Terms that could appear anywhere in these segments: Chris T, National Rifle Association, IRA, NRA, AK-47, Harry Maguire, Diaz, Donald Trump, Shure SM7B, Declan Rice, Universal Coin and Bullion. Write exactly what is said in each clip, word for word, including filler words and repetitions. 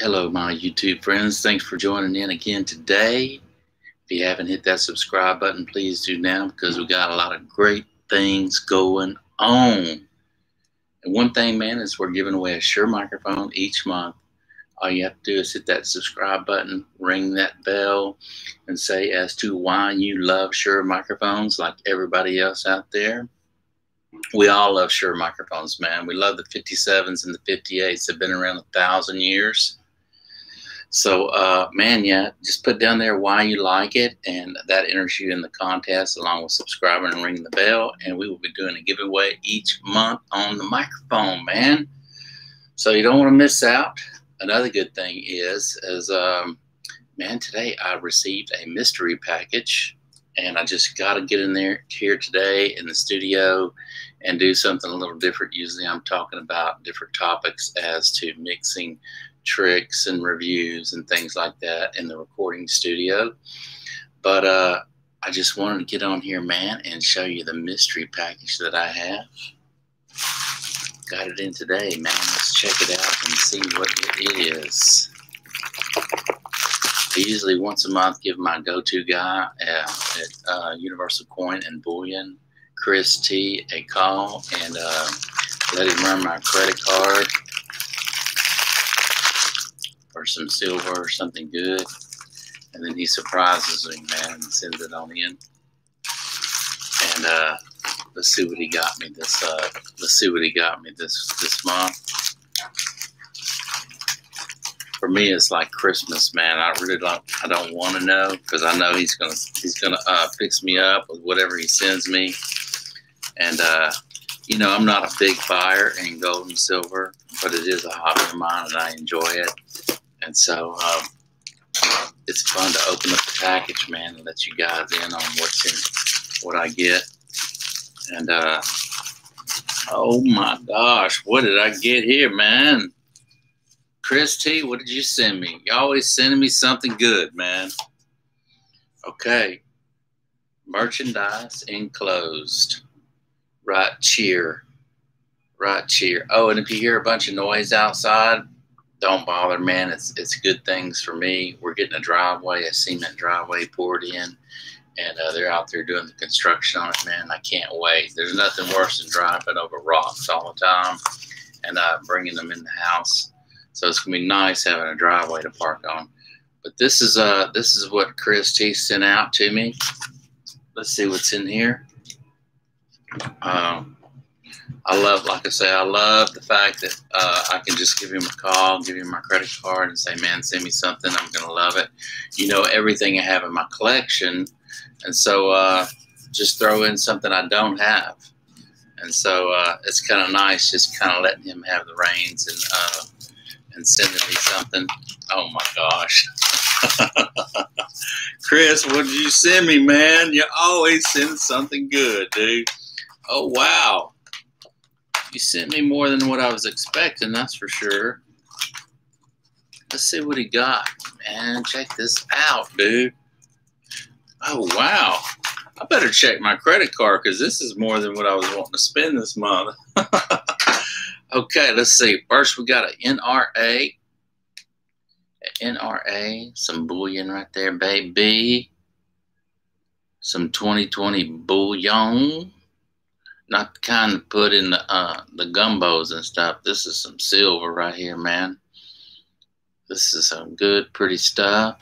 Hello, my YouTube friends. Thanks for joining in again today. If you haven't hit that subscribe button, please do now, because we've got a lot of great things going on. And one thing, man, is we're giving away a Shure microphone each month. All you have to do is hit that subscribe button, ring that bell, and say as to why you love Shure microphones like everybody else out there. We all love Shure microphones, man. We love the fifty-sevens and the fifty-eights. They've been around a thousand years. So, uh, man, yeah, just put down there why you like it, and that enters you in the contest along with subscribing and ringing the bell. And we will be doing a giveaway each month on the microphone, man. So you don't want to miss out. Another good thing is, is um, man, today I received a mystery package, and I just got to get in there here today in the studio and do something a little different. Usually I'm talking about different topics as to mixing tricks and reviews and things like that in the recording studio. But uh, I just wanted to get on here, man, and show you the mystery package that I have. Got it in today, man. Let's check it out and see what it is. I usually once a month give my go-to guy at, at uh, Universal Coin and Bullion, Chris T, a call, and uh, let him run my credit card or some silver or something good, and then he surprises me, man, and sends it on in. And uh, let's see what he got me this. Uh, let's see what he got me this this month. For me, it's like Christmas, man. I really don't. I don't want to know, because I know he's gonna he's gonna uh, fix me up with whatever he sends me. And uh, you know, I'm not a big buyer in gold and silver, but it is a hobby of mine, and I enjoy it. And so um, it's fun to open up the package, man, and let you guys in on what's in, what I get. And, uh, oh, my gosh, what did I get here, man? Chris T, what did you send me? You're always sending me something good, man. Okay. Merchandise enclosed. Right cheer. Right cheer. Oh, and if you hear a bunch of noise outside, don't bother, man. It's it's good things for me. We're getting a driveway, a cement driveway poured in, and uh, they're out there doing the construction on it, man. I can't wait. There's nothing worse than driving over rocks all the time and uh, bringing them in the house. So it's gonna be nice having a driveway to park on. But this is uh this is what Chris T sent out to me. Let's see what's in here. Um. I love, like I say, I love the fact that uh, I can just give him a call, give him my credit card, and say, man, send me something. I'm going to love it. You know, everything I have in my collection. And so uh, just throw in something I don't have. And so uh, it's kind of nice just kind of letting him have the reins and, uh, and sending me something. Oh, my gosh. Chris, what did you send me, man? You always send something good, dude. Oh, wow. You sent me more than what I was expecting, that's for sure. Let's see what he got, man. Check this out, dude. Oh, wow. I better check my credit card, because this is more than what I was wanting to spend this month. Okay, let's see. First, we got an N R A. An N R A, some bullion right there, baby. Some twenty twenty bullion. Not the kind to put in the, uh, the gumbos and stuff. This is some silver right here, man. This is some good, pretty stuff.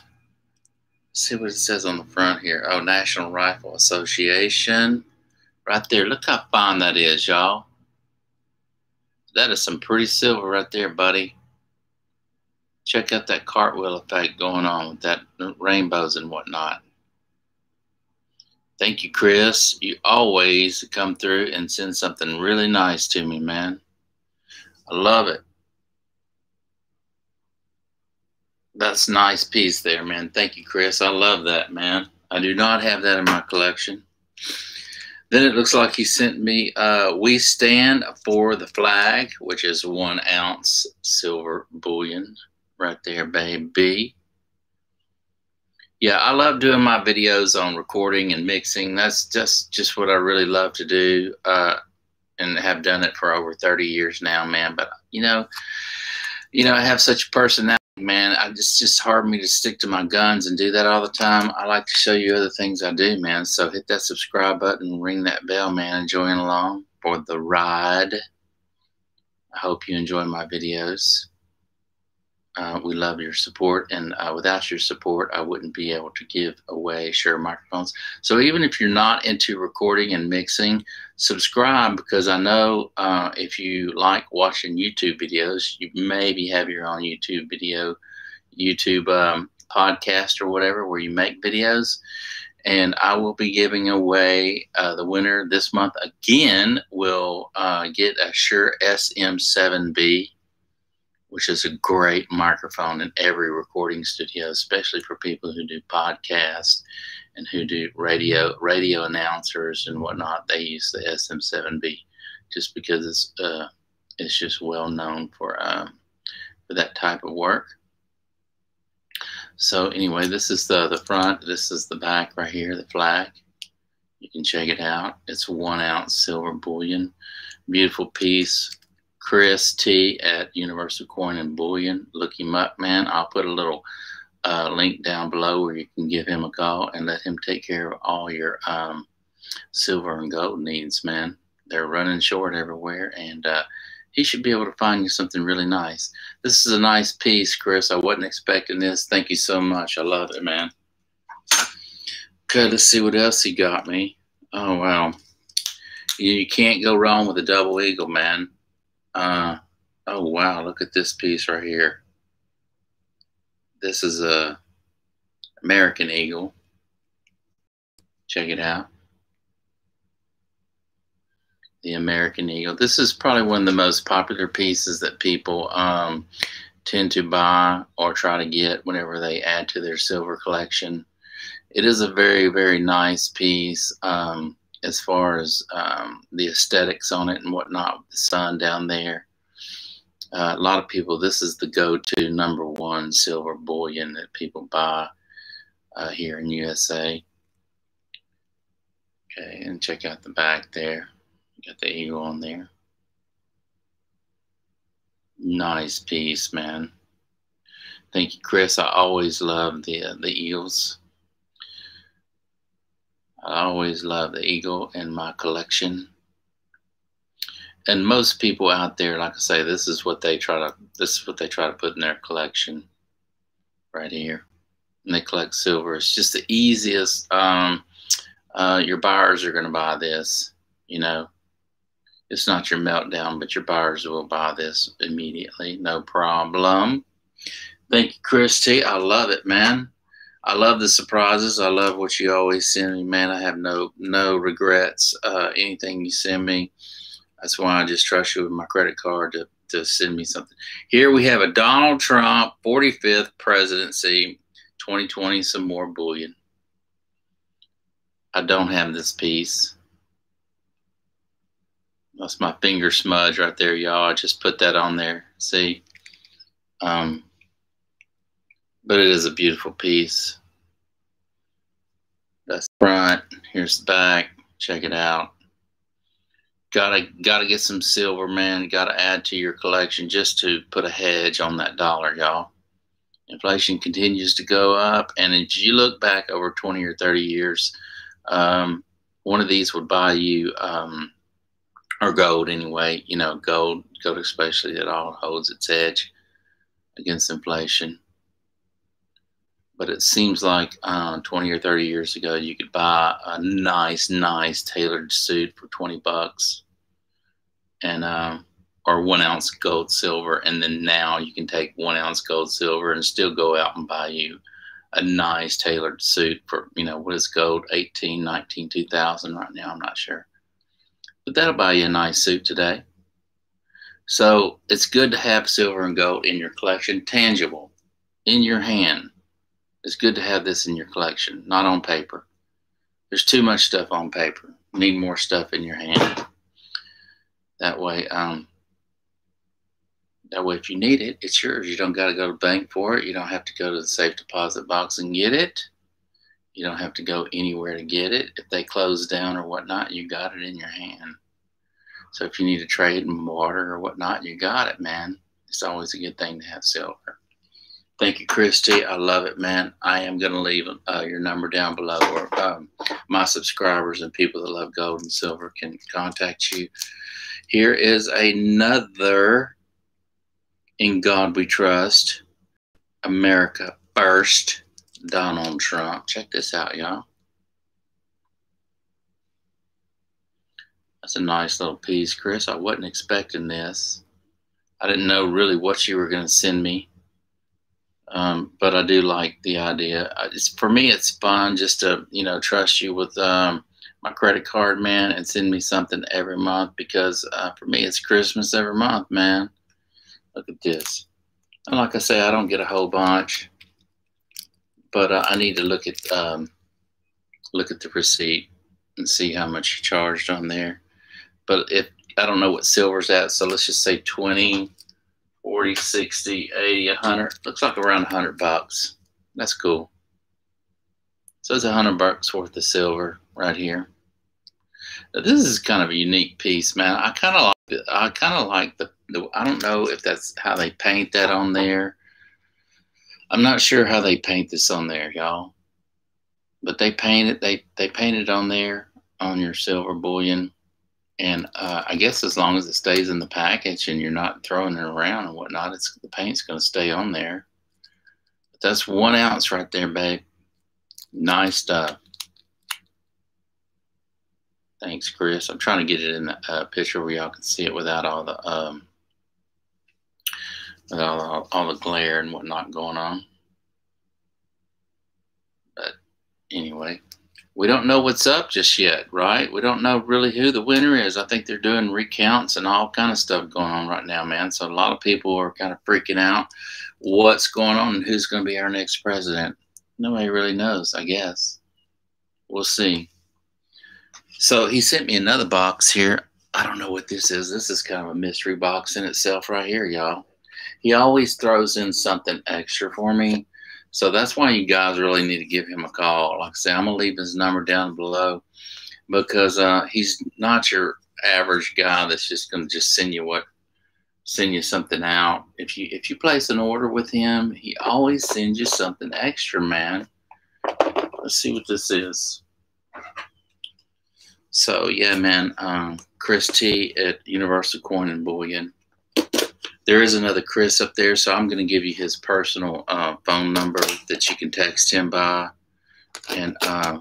Let's see what it says on the front here. Oh, National Rifle Association. Right there. Look how fine that is, y'all. That is some pretty silver right there, buddy. Check out that cartwheel effect going on with that rainbows and whatnot. Thank you, Chris. You always come through and send something really nice to me, man. I love it. That's a nice piece there, man. Thank you, Chris. I love that, man. I do not have that in my collection. Then it looks like he sent me uh, We Stand for the Flag, which is one ounce silver bullion right there, baby. Yeah, I love doing my videos on recording and mixing. That's just, just what I really love to do, uh, and have done it for over thirty years now, man. But, you know, you know, I have such a personality. man, I, it's just hard for me to stick to my guns and do that all the time. I like to show you other things I do, man. So hit that subscribe button, ring that bell, man, and join along for the ride. I hope you enjoy my videos. Uh, we love your support, and uh, without your support, I wouldn't be able to give away Shure microphones. So even if you're not into recording and mixing, subscribe, because I know uh, if you like watching YouTube videos, you maybe have your own YouTube video, YouTube um, podcast or whatever where you make videos. And I will be giving away uh, the winner this month again will uh, get a Shure S M seven B. Which is a great microphone in every recording studio, especially for people who do podcasts and who do radio radio announcers and whatnot. They use the S M seven B just because it's uh, it's just well known for um, for that type of work. So anyway, this is the the front. This is the back right here, the flag. You can check it out. It's one ounce silver bullion, beautiful piece. Chris T at Universal Coin and Bullion. Look him up, man. I'll put a little uh, link down below where you can give him a call and let him take care of all your um, silver and gold needs, man. They're running short everywhere, and uh, he should be able to find you something really nice. This is a nice piece, Chris. I wasn't expecting this. Thank you so much. I love it, man. Okay, let's see what else he got me. Oh, wow. You can't go wrong with a double eagle, man. Uh, oh, wow, look at this piece right here. This is a American Eagle. Check it out. The American Eagle. This is probably one of the most popular pieces that people um, tend to buy or try to get whenever they add to their silver collection. It is a very, very nice piece. Um, as far as um, the aesthetics on it and whatnot, with the sun down there. Uh, a lot of people, this is the go-to number one silver bullion that people buy uh, here in U S A. Okay, and check out the back there. You got the eagle on there. Nice piece, man. Thank you, Chris. I always love the, uh, the eels. I always love the eagle in my collection. And most people out there, like I say, this is what they try to this is what they try to put in their collection right here. And they collect silver. It's just the easiest. Um, uh, your buyers are going to buy this. You know, it's not your meltdown, but your buyers will buy this immediately. No problem. Thank you, Chris T. I love it, man. I love the surprises. I love what you always send me, man. I have no no regrets. Uh, anything you send me, that's why I just trust you with my credit card to, to send me something. Here we have a Donald Trump forty-fifth presidency twenty twenty, some more bullion. I don't have this piece. That's my finger smudge right there, y'all. I just put that on there. See? Um... But it is a beautiful piece. That's the front. Here's the back. Check it out. Gotta gotta get some silver, man. Gotta add to your collection just to put a hedge on that dollar, y'all. Inflation continues to go up, and if you look back over twenty or thirty years, um, one of these would buy you, um, or gold anyway. You know, gold, gold especially, it all holds its edge against inflation. But it seems like um, twenty or thirty years ago, you could buy a nice, nice tailored suit for twenty bucks, and um, or one ounce gold silver. And then now you can take one ounce gold silver and still go out and buy you a nice tailored suit for, you know, what is gold, eighteen, nineteen, two thousand right now? I'm not sure, but that'll buy you a nice suit today. So it's good to have silver and gold in your collection, tangible, in your hand. It's good to have this in your collection, not on paper. There's too much stuff on paper. You need more stuff in your hand. That way, um, that way, if you need it, it's yours. You don't got to go to the bank for it. You don't have to go to the safe deposit box and get it. You don't have to go anywhere to get it. If they close down or whatnot, you got it in your hand. So if you need to trade in water or whatnot, you got it, man. It's always a good thing to have silver. Thank you, Chris T. I love it, man. I am going to leave uh, your number down below, or um, my subscribers and people that love gold and silver can contact you. Here is another In God We Trust, America First, Donald Trump. Check this out, y'all. That's a nice little piece, Chris. I wasn't expecting this. I didn't know really what you were going to send me. Um, but I do like the idea. It's, for me, it's fun just to, you know, trust you with um, my credit card, man, and send me something every month, because uh, for me, it's Christmas every month, man. Look at this. And like I say, I don't get a whole bunch, but uh, I need to look at um, look at the receipt and see how much you charged on there. But if I don't know what silver's at, so let's just say twenty, forty, sixty, eighty, a hundred. Looks like around a hundred bucks. That's cool. So it's a hundred bucks worth of silver right here. Now, this is kind of a unique piece, man. I kind of like it. I kind of like the, the, I don't know if that's how they paint that on there. I'm not sure how they paint this on there, y'all. But they paint it, they, they paint it on there on your silver bullion. And uh, I guess as long as it stays in the package and you're not throwing it around and whatnot, it's, the paint's going to stay on there. But that's one ounce right there, babe. Nice stuff. Thanks, Chris. I'm trying to get it in the uh, picture where y'all can see it without all the um, without all, all the glare and whatnot going on. But anyway. We don't know what's up just yet, right? We don't know really who the winner is. I think they're doing recounts and all kind of stuff going on right now, man. So a lot of people are kind of freaking out what's going on and who's going to be our next president. Nobody really knows, I guess. We'll see. So he sent me another box here. I don't know what this is. This is kind of a mystery box in itself right here, y'all. He always throws in something extra for me. So that's why you guys really need to give him a call. Like I say, I'm going to leave his number down below, because uh, he's not your average guy that's just going to just send you what, send you something out. If you if you place an order with him, he always sends you something extra, man. Let's see what this is. So, yeah, man, um, Chris T at Universal Coin and Bullion. There is another Chris up there, so I'm going to give you his personal uh, phone number that you can text him by, and uh,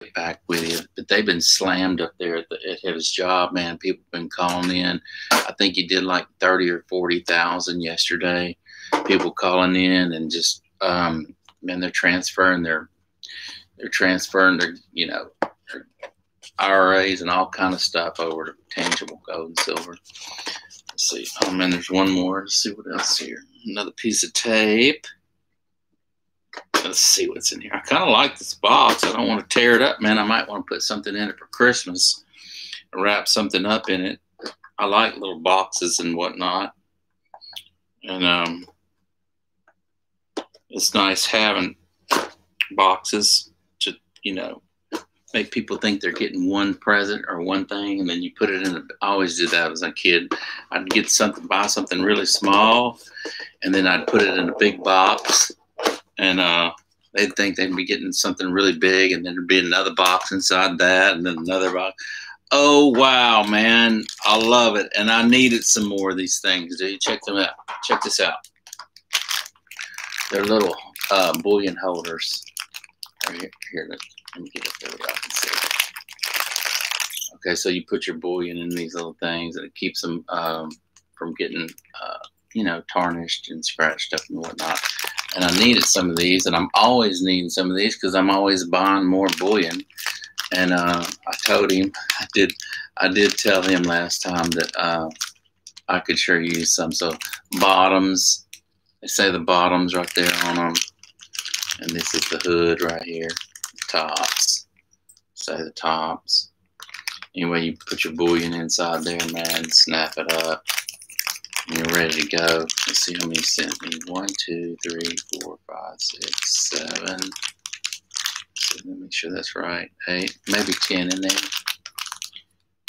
get back with you. But they've been slammed up there at, the, at his job, man. People have been calling in. I think he did like thirty or forty thousand yesterday. People calling in and just, um, man, they're transferring their, they're transferring their, you know, their I R As and all kind of stuff over to tangible gold and silver. Let's see. Oh, man, there's one more. Let's see what else here. Another piece of tape. Let's see what's in here. I kind of like this box. I don't want to tear it up, man. I might want to put something in it for Christmas and wrap something up in it. I like little boxes and whatnot. And um, it's nice having boxes to, you know, make people think they're getting one present or one thing, and then you put it in. A, I always did that as a kid. I'd get something, buy something really small, and then I'd put it in a big box, and uh, they'd think they'd be getting something really big, and then there'd be another box inside that, and then another box. Oh, wow, man. I love it, and I needed some more of these things, dude. Check them out. Check this out. They're little uh, bullion holders. Right here, here it is. Let me get up there where I can see it. Okay, so you put your bullion in these little things, and it keeps them um, from getting, uh, you know, tarnished and scratched up and whatnot. And I needed some of these, and I'm always needing some of these because I'm always buying more bullion. And uh, I told him, I did, I did tell him last time that uh, I could sure use some. So bottoms, they say the bottoms right there on them, and this is the hood right here. Tops, say the tops. Anyway, you put your bullion inside there, man, snap it up, and you're ready to go. Let's see how many sent me. One, two, three, four, five, six, seven. So let me make sure that's right. Eight, maybe ten in there.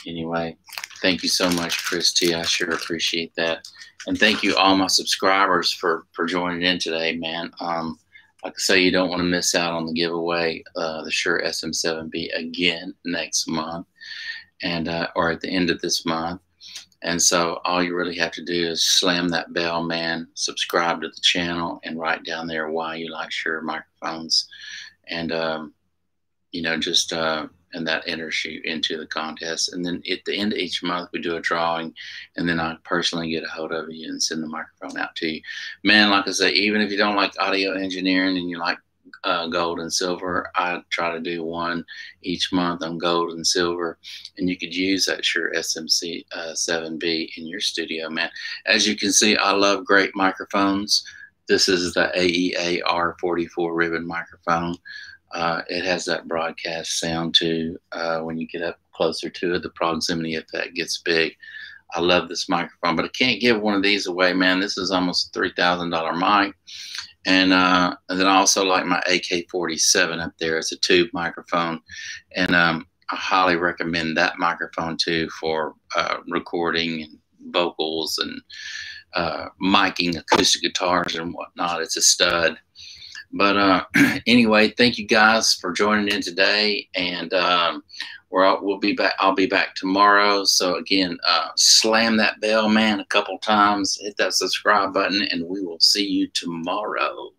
Anyway, Thank you so much, Chris T. I sure appreciate that. And thank you all my subscribers for, for joining in today, man. Um, like I say, you don't want to miss out on the giveaway, uh, the Shure S M seven B again next month, and uh, or at the end of this month. And so all you really have to do is slam that bell, man, subscribe to the channel, and write down there why you like Shure microphones. And, um, you know, just, uh, and that enters you into the contest. And then at the end of each month, we do a drawing, and then I personally get a hold of you and send the microphone out to you. Man, like I say, even if you don't like audio engineering and you like Uh, gold and silver, I try to do one each month on gold and silver, and you could use that Shure S M seven B in your studio, man. As you can see, I love great microphones. This is the A E A R forty-four ribbon microphone. Uh, it has that broadcast sound too. Uh, when you get up closer to it, the proximity effect gets big. I love this microphone, but I can't give one of these away, man. This is almost a three thousand dollar mic. And, uh, and then I also like my A K forty-seven up there. It's a tube microphone. And um, I highly recommend that microphone, too, for uh, recording and vocals and uh, miking acoustic guitars and whatnot. It's a stud. But uh, anyway, thank you guys for joining in today. And um, we're all, we'll be back. I'll be back tomorrow. So, again, uh, slam that bell, man, a couple times. Hit that subscribe button, and we will see you tomorrow.